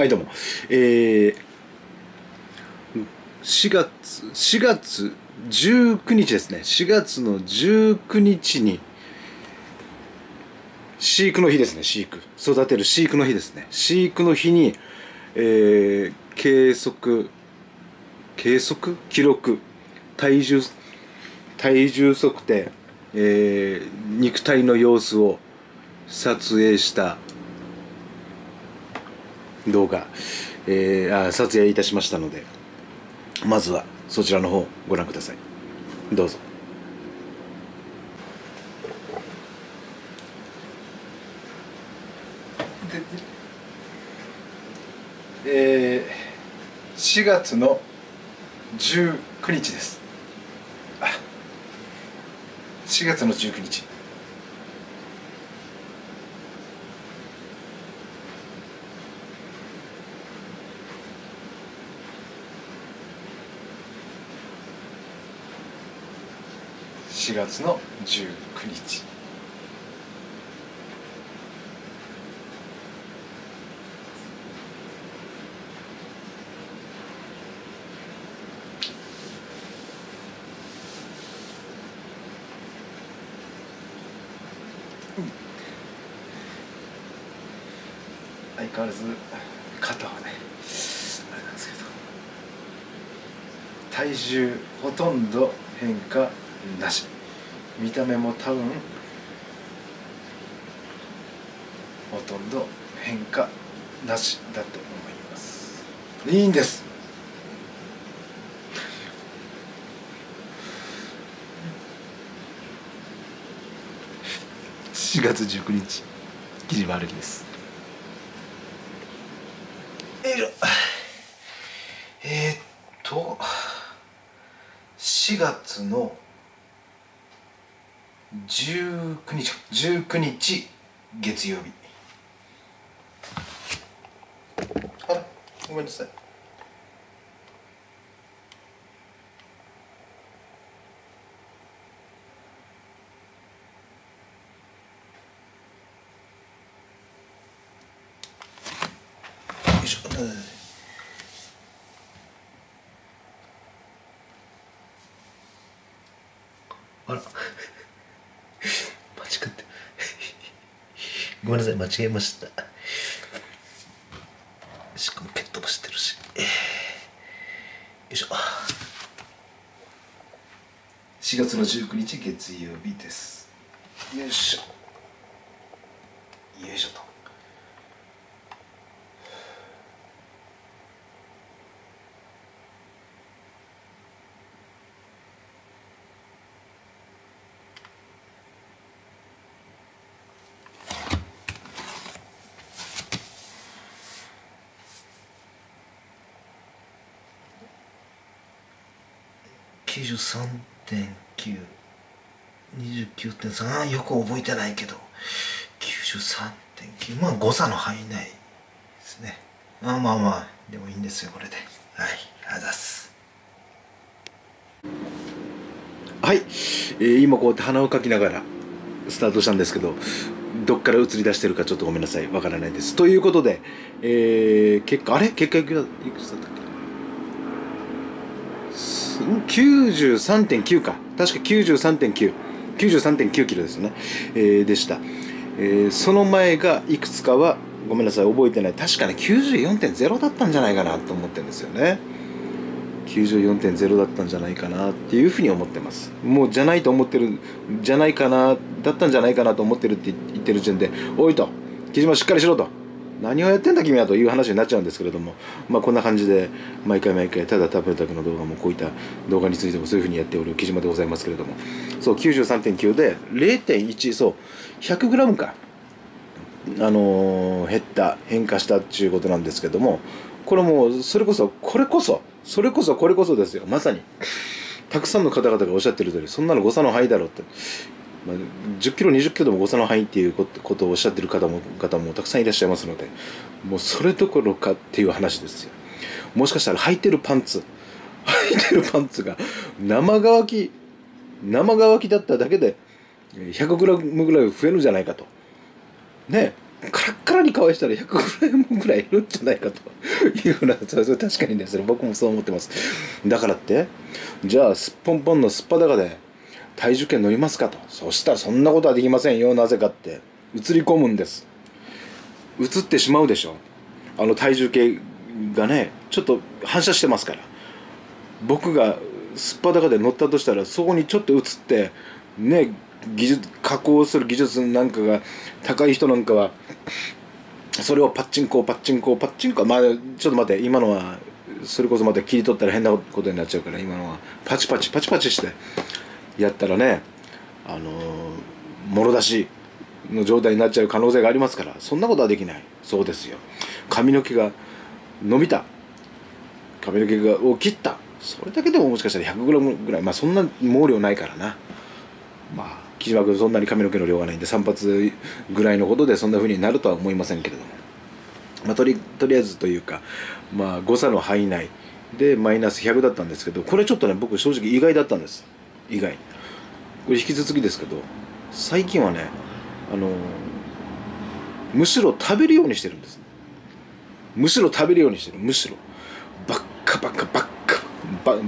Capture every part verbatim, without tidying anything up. はい、どうも。えー、しがつ、しがつじゅうくにちですね。しがつのじゅうくにちに、飼育の日ですね、飼育。育てる飼育の日ですね。飼育の日に、えー、計測、計測記録、体重、体重測定、えー、肉体の様子を撮影した動画、えー、あ撮影いたしましたので、まずはそちらの方ご覧ください。どうぞ。えー、しがつのじゅうくにちです。しがつのじゅうくにち、しがつのじゅうくにち、うん、相変わらず肩はねあれなんですけど、体重ほとんど変化なし。見た目も多分ほとんど変化なしだと思います。いいんです。しがつじゅうくにち、木島歩きです。よいしょ。えー、っとしがつのじゅうくにち、じゅうくにち月曜日。あら、ごめんなさい。よいしょ。ごめんなさい、間違えました。しかもペットもしてるし、えー、よいしょ。しがつのじゅうくにち月曜日です。よいしょよいしょと。きゅうじゅうさんてんきゅう、 にじゅうきゅうてんさん、あよく覚えてないけど きゅうじゅうさんてんきゅう、まあ誤差の範囲内ですね。あまあまあでもいいんですよ、これで。はい、あざす。はい、えー、今こうやって鼻をかきながらスタートしたんですけど、どっから映り出してるかちょっとごめんなさい、わからないです。ということで、えー、結果あれ結果いくつだったっけ。きゅうじゅうさんてんきゅうか、確か きゅうじゅうさんてんきゅう、きゅうじゅうさんてんきゅうキロですよね、えー、でした、えー。その前がいくつかは、ごめんなさい、覚えてない、確かね、きゅうじゅうよんてんゼロ だったんじゃないかなと思ってるんですよね。きゅうじゅうよんてんゼロ だったんじゃないかなっていうふうに思ってます。もう、じゃないと思ってる、じゃないかな、だったんじゃないかなと思ってるって言ってる時点で、おいと、木島しっかりしろと。何をやってんだ君はという話になっちゃうんですけれども、まあこんな感じで毎回毎回ただ食べるだけの動画もこういった動画についてもそういうふうにやっておる木島でございますけれども、そう きゅうじゅうさんてんきゅう で れいてんいち、 そう ひゃくグラム か、あのー、減った変化したっていうことなんですけども、これもそれこそこれこそそれこそこれこそですよ。まさにたくさんの方々がおっしゃってる通り、そんなの誤差の範囲だろうって。まあ、じゅっキロにじゅっキロでも誤差の範囲っていうことをおっしゃってる方も方もたくさんいらっしゃいますので、もうそれどころかっていう話ですよ。もしかしたら履いてるパンツ履いてるパンツが生乾き生乾きだっただけで ひゃくグラム ぐらい増えるんじゃないかとね。カラッカラに返したらひゃくごじゅうえんぐらいいるんじゃないかというふうな、それ確かにね、それ僕もそう思ってます。だからってじゃあすっぽんぽんのすっぱだかで体重計乗りますかと、そしたらそんなことはできませんよ。なぜかって映り込むんです。映ってしまうでしょ。あの体重計がねちょっと反射してますから、僕がすっぱだかで乗ったとしたらそこにちょっと映ってね、技術加工する技術なんかが高い人なんかはそれをパッチンコパッチンコパッチンコ、まあちょっと待って今のはそれこそまた切り取ったら変なことになっちゃうから、今のはパチパチパチパチしてやったらね、あのもろ出しの状態になっちゃう可能性がありますから、そんなことはできない。そうですよ、髪の毛が伸びた、髪の毛を切った、それだけでももしかしたら ひゃくグラム ぐらい、まあそんな毛量ないからな、まあ木島君そんなに髪の毛の量がないんで散髪ぐらいのことでそんな風になるとは思いませんけれども、まあ、とりとりあえずというか、まあ誤差の範囲内でマイナスひゃくだったんですけど、これちょっとね僕正直意外だったんです。意外、これ引き続きですけど、最近はねあのむしろ食べるようにしてるんです。むしろ食べるようにしてる。むしろバッカバカバッカバッ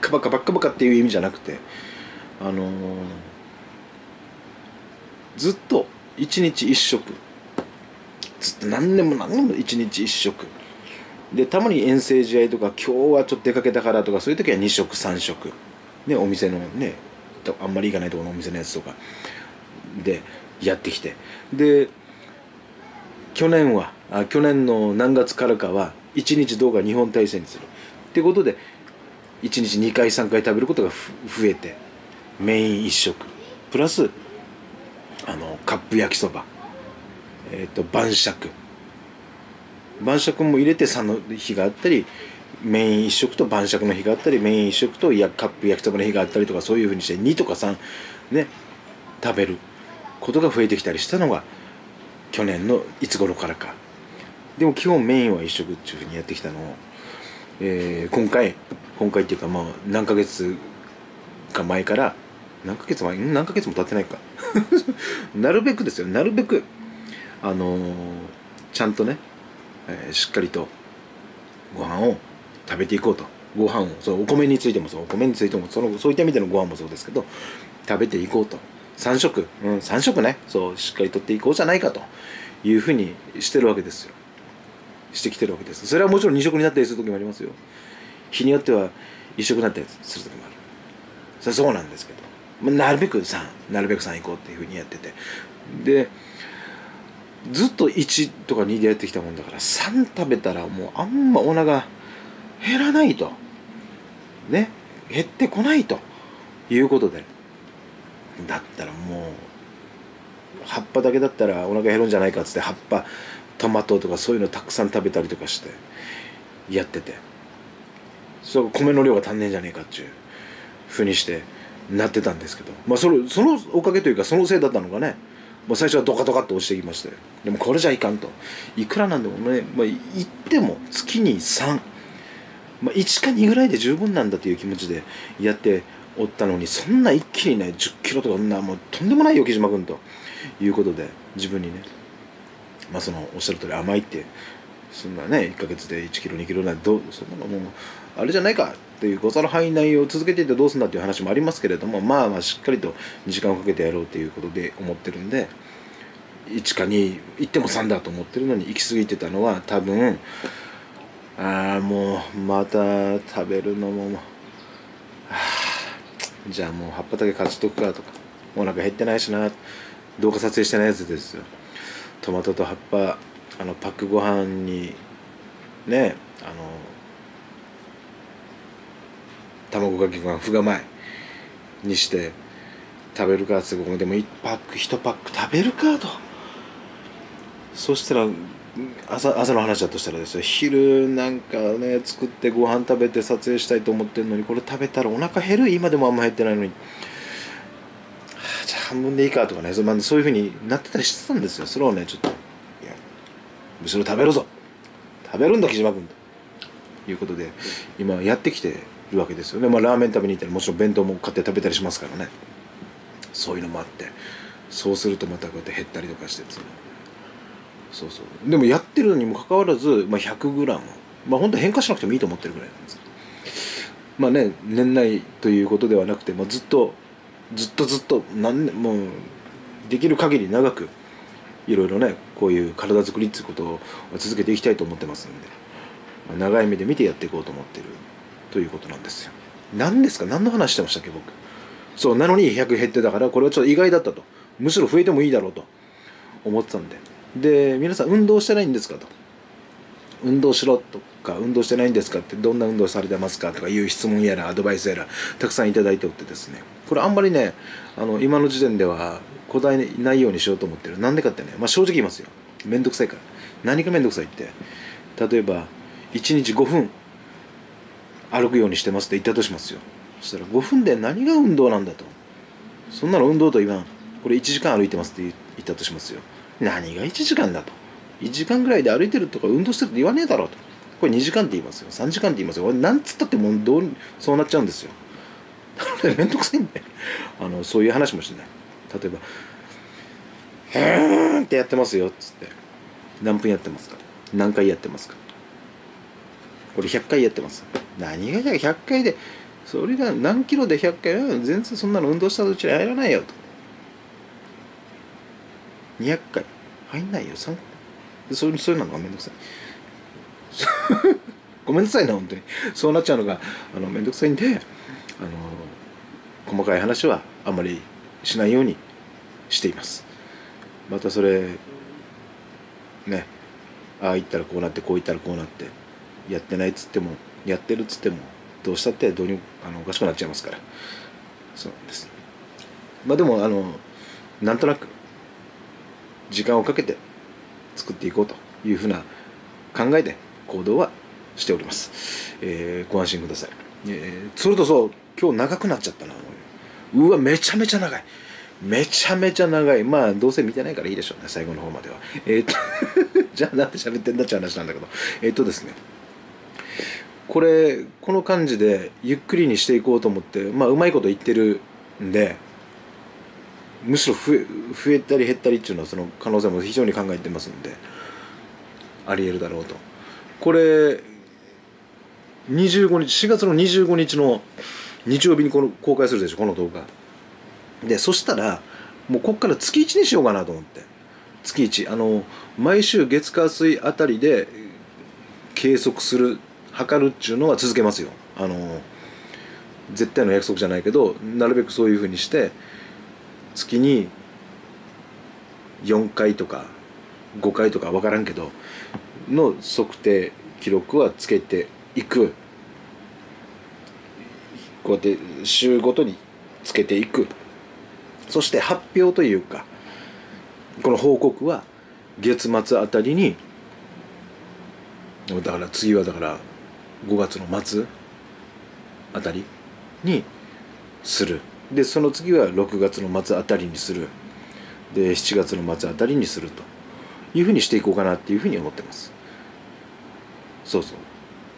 カバカバッカバカっていう意味じゃなくて、あのー、ずっと一日一食、ずっと何年も何年も一日一食で、たまに遠征試合とか今日はちょっと出かけたからとか、そういう時はにしょくさんしょくね、お店のねあんまり行かないところのお店のやつとかでやってきて、で去年はあ去年の何月からかはいちにちどうかにほんたいせいにするってことでいちにちにかいさんかい食べることが増えて、メインいっしょくプラスあのカップ焼きそば、えー、と晩酌晩酌も入れてさんの日があったり、メインいっしょくと晩酌の日があったり、メインいっしょくとやカップ焼きそばの日があったりとか、そういうふうにしてにとかさんね食べることが増えてきたりしたのが去年のいつ頃からか。でも基本メインはいっしょくっていうふうにやってきたのを、えー、今回今回っていうかまあ何ヶ月か前から何ヶ月前何ヶ月も経ってないかなるべくですよ、なるべくあのー、ちゃんとね、えー、しっかりとご飯を食べていこうと、ご飯をそう、お米についてもそうお米についてもそのそういった意味でのご飯もそうですけど、食べていこうと、さんしょく、うん、さんしょくね、そうしっかりとっていこうじゃないかというふうにしてるわけですよ、してきてるわけです。それはもちろんにしょくになったりする時もありますよ、日によってはいっしょくになったりする時もある、それそうなんですけど、なるべくさん、なるべくさん行こうっていうふうにやってて、でずっといちとかにでやってきたもんだから、さん食べたらもうあんまお腹減らないとね、減ってこないということで、だったらもう葉っぱだけだったらお腹減るんじゃないかっつって、葉っぱトマトとかそういうのたくさん食べたりとかしてやってて、そう米の量が足んねえんじゃねえかっちゅうふうにしてなってたんですけど、まあそれそのおかげというかそのせいだったのがね、まあ、最初はドカドカっと落ちてきまして、でもこれじゃいかんと、いくらなんでもね、まあ、言っても月にさん、まあ、いちかにぐらいで十分なんだという気持ちでやっておったのに、そんな一気にねじゅっキロとかそんなもうとんでもないよ木島君ということで、自分にね、まあそのおっしゃる通り甘いって、そんなねいっかげつでいちキロにキロなんてどう、そんなのもうあれじゃないかっていう、誤差の範囲内を続けていてどうすんだっていう話もありますけれども、まあまあしっかりとにじかんをかけてやろうということで思ってるんで、いちかに行ってもさんだと思ってるのに行き過ぎてたのは、多分ああもうまた食べるのももう、あじゃあもう葉っぱだけ勝ちとくかとか、もうなんか減ってないしな、動画撮影してないやつですよ、トマトと葉っぱあのパックご飯にね、あの卵かけご飯ふがまえにして食べるかってでもいちパックいちパック食べるかと。そしたら 朝, 朝の話だとしたらですよ、昼なんかね作ってご飯食べて撮影したいと思ってるのに、これ食べたらお腹減る、今でもあんま減ってないのに、じゃあ半分でいいかとかね、 そ,、まあ、そういうふうになってたりしてたんですよ。それをねちょっとむしろ食べるぞ、食べるんだ木島君ということで今やってきてるわけですよね。まあラーメン食べに行ったりもちろん弁当も買って食べたりしますからね、そういうのもあって、そうするとまたこうやって減ったりとかして、そうそう、でもやってるのにもかかわらず、まあ、ひゃくグラム、まあ本当変化しなくてもいいと思ってるぐらいなんですけど、まあね、年内ということではなくて、まあ、ずっとずっとずっと何年もうできる限り長くいろいろね、こういう体作りっていうことを続けていきたいと思ってますんで、まあ、長い目で見てやっていこうと思ってるということなんですよ。何ですか、何の話してましたっけ僕。そうなのにひゃく減ってたから、これはちょっと意外だったと、むしろ増えてもいいだろうと思ってたんで、で皆さん運動してないんですかと、運動しろとか運動してないんですかって、どんな運動されてますかとかいう質問やらアドバイスやらたくさんいただいておってですね、これあんまりね、あの今の時点では答えないようにしようと思ってる。なんでかってね、まあ、正直言いますよ、めんどくさいから。何かめんどくさいって、例えばいちにちごふん歩くようにしてますって言ったとしますよ。そしたらごふんで何が運動なんだと、そんなの運動と言わん、これいちじかん歩いてますって言ったとしますよ。何がいちじかんだと、いちじかんぐらいで歩いてるとか運動してるって言わねえだろうと、これにじかんって言いますよ、さんじかんって言いますよ、これなんつったってもうどうそうなっちゃうんですよ。だからめんどくさいんで、あのそういう話もしない。例えば「へーん」ってやってますよっつって、何分やってますか、何回やってますか、これひゃっかいやってます、何がひゃっかいで、それが何キロでひゃっかい、全然そんなの運動したうちに入らないよと。にひゃっかい入んないよ、さんかいで、そういうのがめんどくさいごめんなさいな本当にそうなっちゃうのがあのめんどくさいんで、あの細かい話はあんまりしないようにしています。またそれね、ああ言ったらこうなって、こう言ったらこうなって、やってないっつってもやってるっつってもどうしたってどうにもあのおかしくなっちゃいますから。そうなんです。まあでもあのなんとなく時間をかけて作っていこうというふうな考えで行動はしております。えー、ご安心ください。えー、それとそう、今日長くなっちゃったな。うわめちゃめちゃ長い、めちゃめちゃ長い。まあどうせ見てないからいいでしょうね、最後の方までは。えー、っとじゃあなんで喋ってんだっちゃう話なんだけど、えー、っとですね、これこの感じでゆっくりにしていこうと思って、まあうまいこと言ってるんで、むしろ増え、増えたり減ったりっていうのはその可能性も非常に考えてますんで、ありえるだろうと。これにじゅうごにち、しがつのにじゅうごにちの日曜日にこの公開するでしょ、この動画で。そしたらもうこっから月いちにしようかなと思って、月いち、あの毎週月火水あたりで計測する、測るっちゅうのは続けますよ。あの絶対の約束じゃないけど、なるべくそういうふうにして月によんかいとかごかいとか分からんけどの測定記録はつけていく。こうやって週ごとにつけていく。そして発表というかこの報告は月末あたりに、だから次はだからごがつの末あたりにする。でその次はろくがつの末あたりにする。でしちがつの末あたりにするというふうにしていこうかなっていうふうに思ってます。そうそ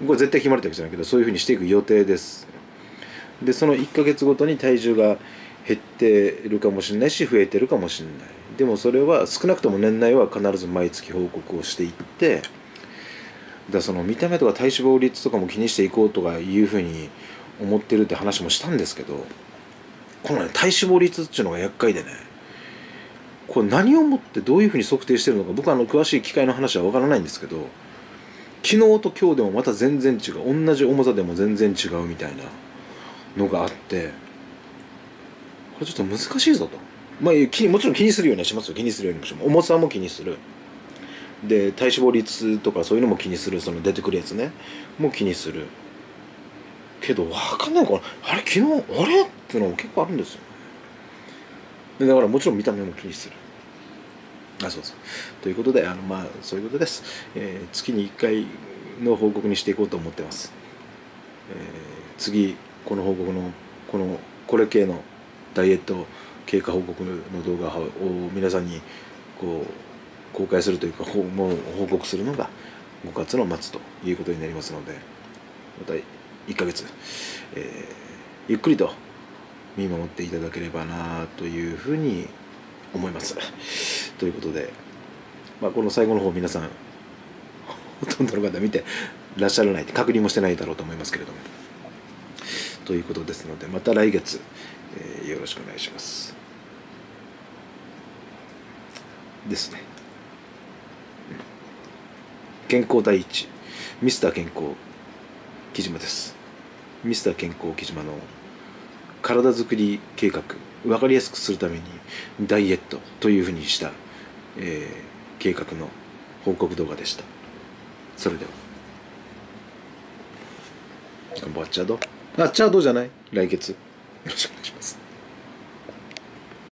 う、これ絶対決まるわけじゃないけど、そういうふうにしていく予定です。でそのいっかげつごとに体重が減ってるかもしれないし増えてるかもしれない。でもそれは少なくとも年内は必ず毎月報告をしていって、だその見た目とか体脂肪率とかも気にしていこうとかいうふうに思ってるって話もしたんですけど、このね体脂肪率っていうのが厄介でね、これ何をもってどういうふうに測定してるのか、僕はあの詳しい機械の話はわからないんですけど、昨日と今日でもまた全然違う、同じ重さでも全然違うみたいなのがあって、これちょっと難しいぞと。まあ気にもちろん気にするようにはしますよ、気にするようにもします、重さも気にする、で体脂肪率とかそういうのも気にする、その出てくるやつねも気にするけど、分かんないからあれ昨日あれっていうのも結構あるんですよ。だからもちろん見た目も気にする。あ、そうそう。ということで、あのまあそういうことです。えー、月にいっかいの報告にしていこうと思ってます。えー、次この報告のこのこれ系のダイエット経過報告の動画を皆さんにこう公開するというか、もう報告するのがごがつの末ということになりますので、またいっかげつ、えー、ゆっくりと見守っていただければなというふうに思います。ということで、まあ、この最後の方皆さんほとんどの方見てらっしゃらない、確認もしてないだろうと思いますけれども、ということですので、また来月、えー、よろしくお願いしますですね。健康第一、ミスター健康木島です。ミスター健康木島の体づくり計画、分かりやすくするためにダイエットというふうにした、えー、計画の報告動画でした。それでは頑張っちゃうどあっちゃうどじゃない、来月よろしくお願いします。